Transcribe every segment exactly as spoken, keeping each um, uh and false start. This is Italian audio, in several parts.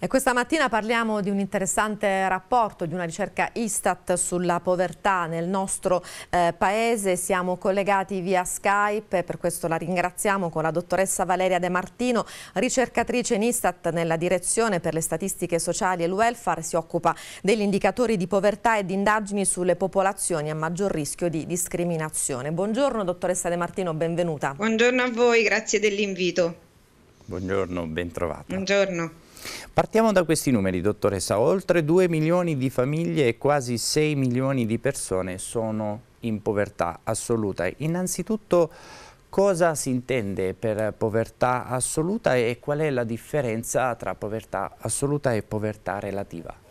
E questa mattina parliamo di un interessante rapporto, di una ricerca ISTAT sulla povertà nel nostro eh, paese. Siamo collegati via Skype e per questo la ringraziamo con la dottoressa Valeria De Martino, ricercatrice in ISTAT nella direzione per le statistiche sociali e il welfare. Si occupa degli indicatori di povertà e di indagini sulle popolazioni a maggior rischio di discriminazione. Buongiorno dottoressa De Martino, benvenuta. Buongiorno a voi, grazie dell'invito. Buongiorno, ben trovata. Buongiorno. Partiamo da questi numeri, dottoressa. Oltre due milioni di famiglie e quasi sei milioni di persone sono in povertà assoluta. Innanzitutto, cosa si intende per povertà assoluta e qual è la differenza tra povertà assoluta e povertà relativa?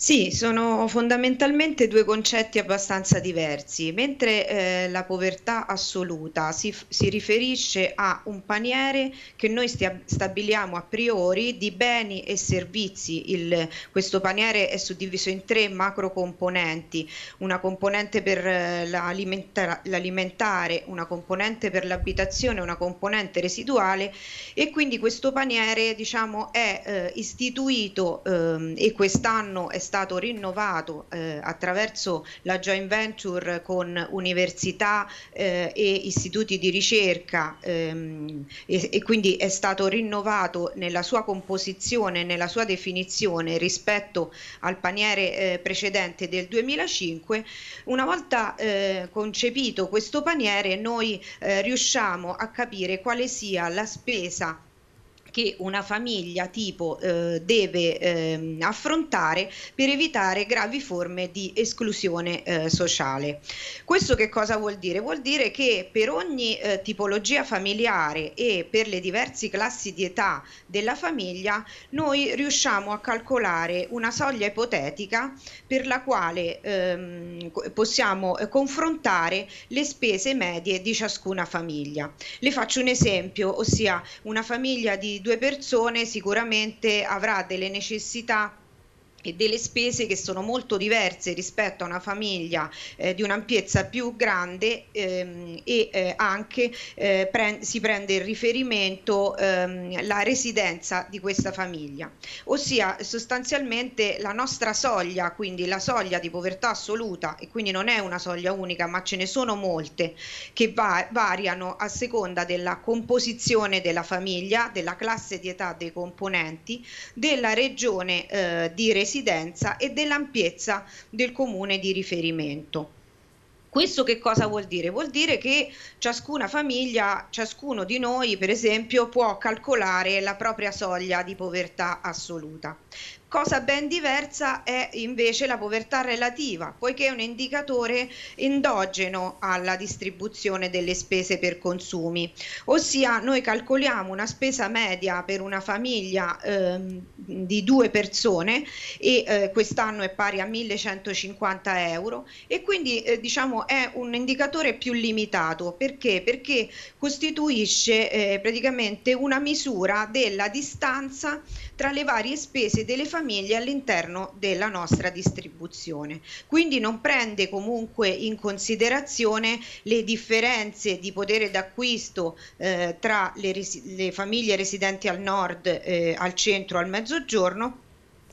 Sì, sono fondamentalmente due concetti abbastanza diversi. Mentre eh, la povertà assoluta si, si riferisce a un paniere che noi stia, stabiliamo a priori di beni e servizi. Il, questo paniere è suddiviso in tre macro componenti: una componente per l'alimentare, una componente per l'abitazione, una componente residuale, e quindi questo paniere, diciamo, è eh, istituito eh, e quest'anno è stato rinnovato eh, attraverso la joint venture con università eh, e istituti di ricerca ehm, e, e quindi è stato rinnovato nella sua composizione, nella sua definizione rispetto al paniere eh, precedente del duemilacinque. Una volta eh, concepito questo paniere, noi eh, riusciamo a capire quale sia la spesa che una famiglia tipo eh, deve eh, affrontare per evitare gravi forme di esclusione eh, sociale. Questo che cosa vuol dire? Vuol dire che per ogni eh, tipologia familiare e per le diverse classi di età della famiglia noi riusciamo a calcolare una soglia ipotetica per la quale ehm, possiamo eh, confrontare le spese medie di ciascuna famiglia. Le faccio un esempio, ossia una famiglia di due persone sicuramente avrà delle necessità e delle spese che sono molto diverse rispetto a una famiglia eh, di un'ampiezza più grande ehm, e eh, anche eh, pre si prende in riferimento ehm, la residenza di questa famiglia, ossia sostanzialmente la nostra soglia, quindi la soglia di povertà assoluta, e quindi non è una soglia unica ma ce ne sono molte che va variano a seconda della composizione della famiglia, della classe di età dei componenti, della regione eh, di residenza e dell'ampiezza del comune di riferimento. Questo che cosa vuol dire? Vuol dire che ciascuna famiglia, ciascuno di noi per esempio, può calcolare la propria soglia di povertà assoluta. Cosa ben diversa è invece la povertà relativa, poiché è un indicatore endogeno alla distribuzione delle spese per consumi, ossia noi calcoliamo una spesa media per una famiglia ehm, di due persone e eh, quest'anno è pari a millecentocinquanta euro e quindi eh, diciamo è un indicatore più limitato. Perché? Perché costituisce eh, praticamente una misura della distanza tra le varie spese delle famiglie famiglie all'interno della nostra distribuzione, quindi non prende comunque in considerazione le differenze di potere d'acquisto eh, tra le, le famiglie residenti al nord, eh, al centro, al mezzogiorno,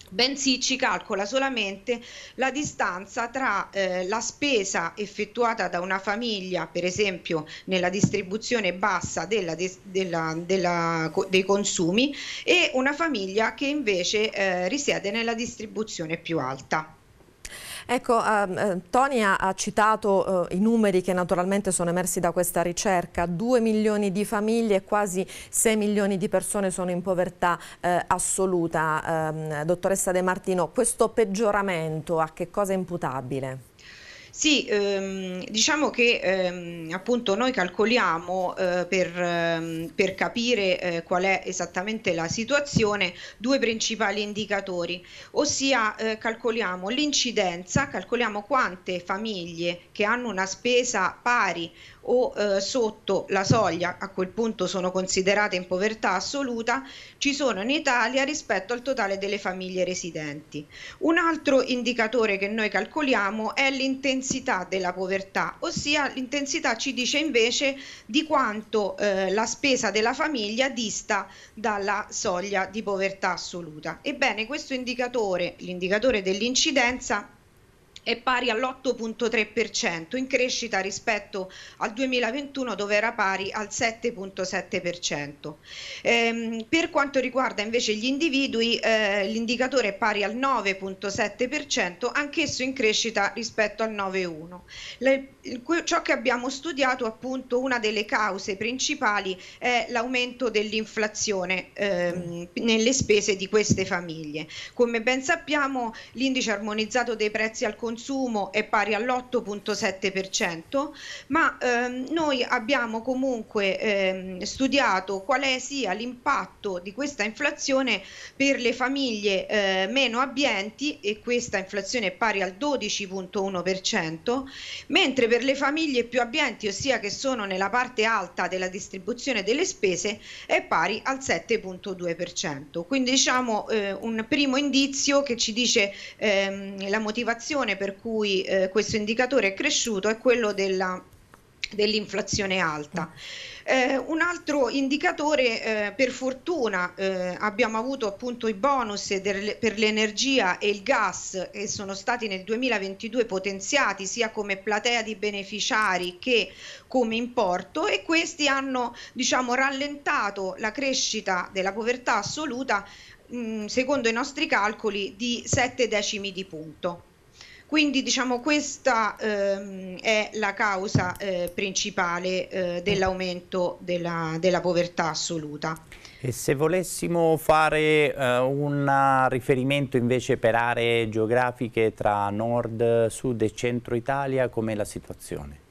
bensì ci calcola solamente la distanza tra eh, la spesa effettuata da una famiglia, per esempio nella distribuzione bassa della, della, della, dei consumi, e una famiglia che invece eh, risiede nella distribuzione più alta. Ecco, eh, Tonia ha citato eh, i numeri che naturalmente sono emersi da questa ricerca. due milioni di famiglie e quasi sei milioni di persone sono in povertà eh, assoluta. Eh, dottoressa De Martino, questo peggioramento a che cosa è imputabile? Sì, ehm, diciamo che ehm, appunto noi calcoliamo eh, per, ehm, per capire eh, qual è esattamente la situazione due principali indicatori, ossia eh, calcoliamo l'incidenza, calcoliamo quante famiglie che hanno una spesa pari o eh, sotto la soglia, a quel punto sono considerate in povertà assoluta, ci sono in Italia rispetto al totale delle famiglie residenti. Un altro indicatore che noi calcoliamo è l'intensità della povertà, ossia l'intensità ci dice invece di quanto eh, la spesa della famiglia dista dalla soglia di povertà assoluta. Ebbene, questo indicatore, l'indicatore dell'incidenza, è pari all'otto virgola tre per cento, in crescita rispetto al duemilaventuno dove era pari al sette virgola sette per cento. Ehm, per quanto riguarda invece gli individui, eh, l'indicatore è pari al nove virgola sette per cento, anch'esso in crescita rispetto al nove virgola uno per cento. Ciò che abbiamo studiato, appunto, una delle cause principali è l'aumento dell'inflazione ehm, nelle spese di queste famiglie. Come ben sappiamo, l'indice armonizzato dei prezzi al consumo consumo è pari all'otto virgola sette per cento, ma ehm, noi abbiamo comunque ehm, studiato quale sia l'impatto di questa inflazione per le famiglie eh, meno abbienti, e questa inflazione è pari al dodici virgola uno per cento, mentre per le famiglie più abbienti, ossia che sono nella parte alta della distribuzione delle spese, è pari al sette virgola due per cento. Quindi diciamo eh, un primo indizio che ci dice ehm, la motivazione per cui eh, questo indicatore è cresciuto è quello della dell'inflazione alta. Eh, un altro indicatore, eh, per fortuna eh, abbiamo avuto appunto i bonus del, per l'energia e il gas, che sono stati nel duemilaventidue potenziati sia come platea di beneficiari che come importo, e questi hanno, diciamo, rallentato la crescita della povertà assoluta mh, secondo i nostri calcoli di sette decimi di punto. Quindi, diciamo, questa ehm, è la causa eh, principale eh, dell'aumento della, della povertà assoluta. E se volessimo fare eh, un riferimento invece per aree geografiche tra nord, sud e centro Italia, com'è la situazione?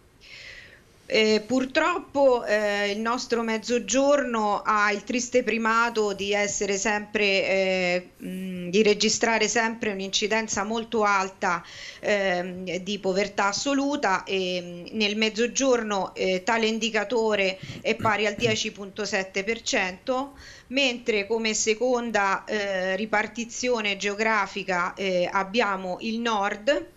Eh, purtroppo eh, il nostro mezzogiorno ha il triste primato di essere sempre, eh, mh, di registrare sempre un'incidenza molto alta eh, di povertà assoluta, e mh, nel mezzogiorno eh, tale indicatore è pari al dieci virgola sette per cento, mentre come seconda eh, ripartizione geografica eh, abbiamo il nord,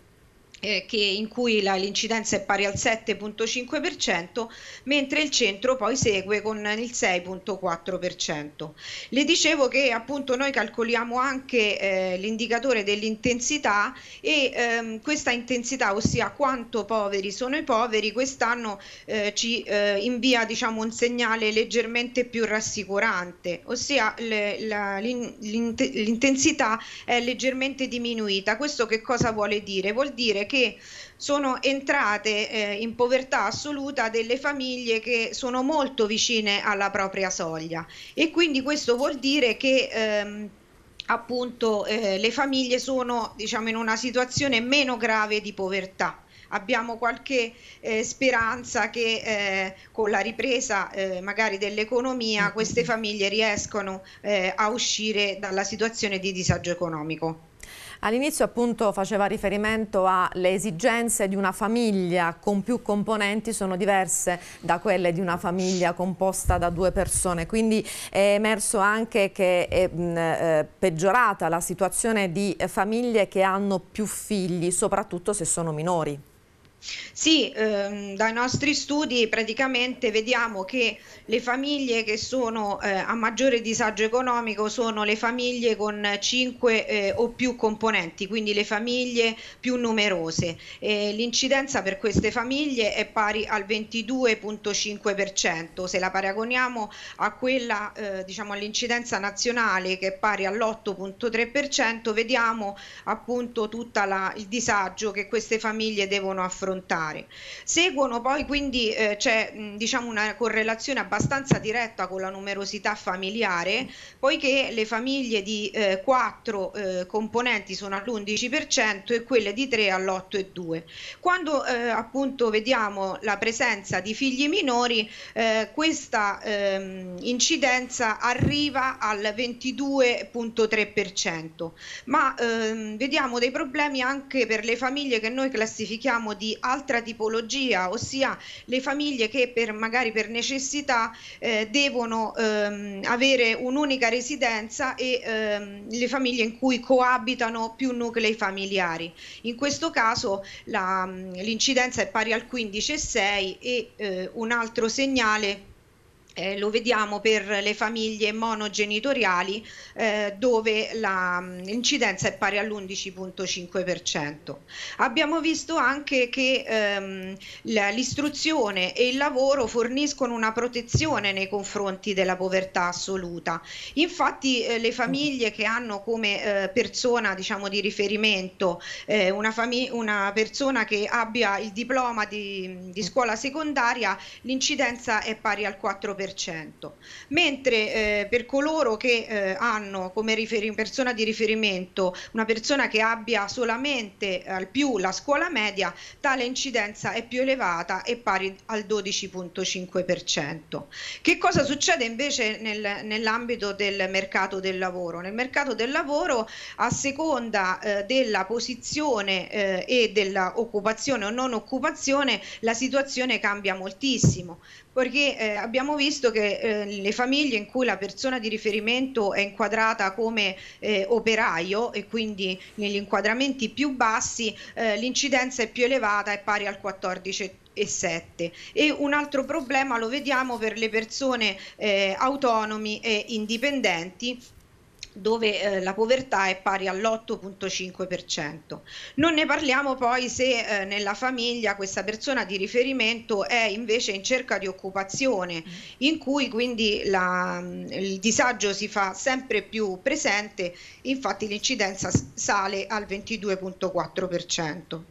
Eh, che in cui l'incidenza è pari al sette virgola cinque per cento, mentre il centro poi segue con il sei virgola quattro per cento. Le dicevo che appunto noi calcoliamo anche eh, l'indicatore dell'intensità, e ehm, questa intensità, ossia quanto poveri sono i poveri, quest'anno eh, ci eh, invia, diciamo, un segnale leggermente più rassicurante, ossia l'intensità è leggermente diminuita. Questo che cosa vuole dire? Vuol dire che sono entrate eh, in povertà assoluta delle famiglie che sono molto vicine alla propria soglia, e quindi questo vuol dire che ehm, appunto eh, le famiglie sono, diciamo, in una situazione meno grave di povertà. Abbiamo qualche eh, speranza che eh, con la ripresa eh, magari dell'economia queste famiglie riescono eh, a uscire dalla situazione di disagio economico. All'inizio appunto faceva riferimento alle esigenze di una famiglia con più componenti, sono diverse da quelle di una famiglia composta da due persone, quindi è emerso anche che è mh, peggiorata la situazione di famiglie che hanno più figli, soprattutto se sono minori. Sì, ehm, dai nostri studi praticamente vediamo che le famiglie che sono eh, a maggiore disagio economico sono le famiglie con cinque eh, o più componenti, quindi le famiglie più numerose. Eh, l'incidenza per queste famiglie è pari al ventidue virgola cinque per cento, se la paragoniamo a quella, eh, diciamo, all'incidenza nazionale, che è pari all'otto virgola tre per cento, vediamo appunto tutto il disagio che queste famiglie devono affrontare. Seguono poi, quindi eh, c'è, diciamo, una correlazione abbastanza diretta con la numerosità familiare, poiché le famiglie di eh, quattro eh, componenti sono all'undici per cento e quelle di tre all'otto virgola due per cento. Quando eh, appunto vediamo la presenza di figli minori, eh, questa ehm, incidenza arriva al ventidue virgola tre per cento, ma ehm, vediamo dei problemi anche per le famiglie che noi classifichiamo di altra tipologia, ossia le famiglie che per, magari per necessità eh, devono ehm, avere un'unica residenza e ehm, le famiglie in cui coabitano più nuclei familiari. In questo caso l'incidenza è pari al quindici virgola sei e eh, un altro segnale Eh, lo vediamo per le famiglie monogenitoriali eh, dove l'incidenza è pari all'undici virgola cinque per cento. Abbiamo visto anche che ehm, l'istruzione e il lavoro forniscono una protezione nei confronti della povertà assoluta. Infatti eh, le famiglie che hanno come eh, persona, diciamo, di riferimento eh, una, una persona che abbia il diploma di, di scuola secondaria, l'incidenza è pari al quattro per cento. Mentre eh, per coloro che eh, hanno come persona di riferimento una persona che abbia solamente al eh, più la scuola media, tale incidenza è più elevata e pari al dodici virgola cinque per cento. Che cosa succede invece nel, nell'ambito del mercato del lavoro? Nel mercato del lavoro, a seconda eh, della posizione eh, e dell'occupazione o non occupazione, la situazione cambia moltissimo, perché eh, abbiamo visto che eh, le famiglie in cui la persona di riferimento è inquadrata come eh, operaio, e quindi negli inquadramenti più bassi eh, l'incidenza è più elevata, è pari al quattordici virgola sette. E un altro problema lo vediamo per le persone eh, autonomi e indipendenti, dove eh, la povertà è pari all'otto virgola cinque per cento. Non ne parliamo poi se eh, nella famiglia questa persona di riferimento è invece in cerca di occupazione, in cui quindi la, il disagio si fa sempre più presente, infatti l'incidenza sale al ventidue virgola quattro per cento.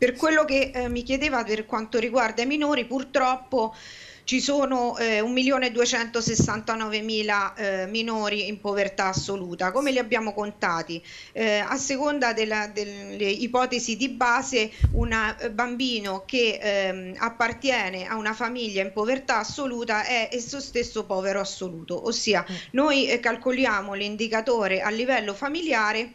Per quello che eh, mi chiedeva per quanto riguarda i minori, purtroppo ci sono eh, un milione duecentosessantanovemila eh, minori in povertà assoluta. Come li abbiamo contati? Eh, a seconda della, delle ipotesi di base, un bambino che eh, appartiene a una famiglia in povertà assoluta è esso stesso povero assoluto, ossia noi eh, calcoliamo l'indicatore a livello familiare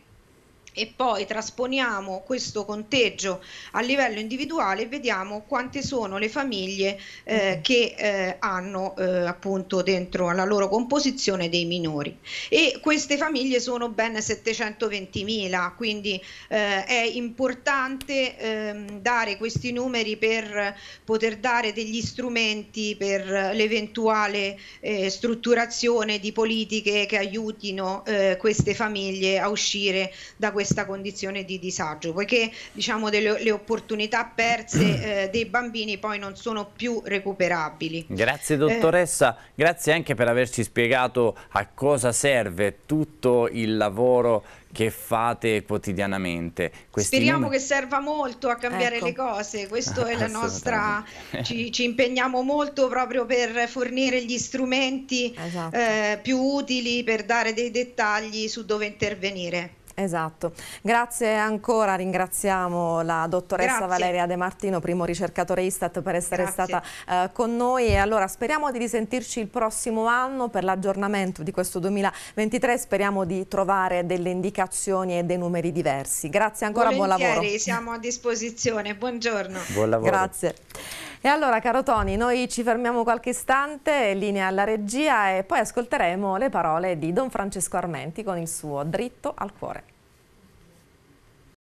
e poi trasponiamo questo conteggio a livello individuale e vediamo quante sono le famiglie eh, che eh, hanno eh, appunto dentro alla loro composizione dei minori, e queste famiglie sono ben settecentoventimila, quindi eh, è importante eh, dare questi numeri per poter dare degli strumenti per l'eventuale eh, strutturazione di politiche che aiutino eh, queste famiglie a uscire da questo questa condizione di disagio, poiché diciamo delle, le opportunità perse eh, dei bambini poi non sono più recuperabili. Grazie dottoressa, eh. grazie anche per averci spiegato a cosa serve tutto il lavoro che fate quotidianamente. Questi Speriamo numeri... che serva molto a cambiare ecco. le cose, questo ah, è la nostra, ci, ci impegniamo molto proprio per fornire gli strumenti esatto. eh, più utili per dare dei dettagli su dove intervenire. Esatto, grazie ancora, ringraziamo la dottoressa grazie. Valeria De Martino, primo ricercatore ISTAT, per essere grazie. stata eh, con noi, e allora speriamo di risentirci il prossimo anno per l'aggiornamento di questo duemilaventitré, speriamo di trovare delle indicazioni e dei numeri diversi. Grazie ancora, Volentieri, buon lavoro. Siamo a disposizione, buongiorno. Buon lavoro. Grazie. E allora caro Tony, noi ci fermiamo qualche istante, linea alla regia, e poi ascolteremo le parole di Don Francesco Armenti con il suo Dritto al cuore.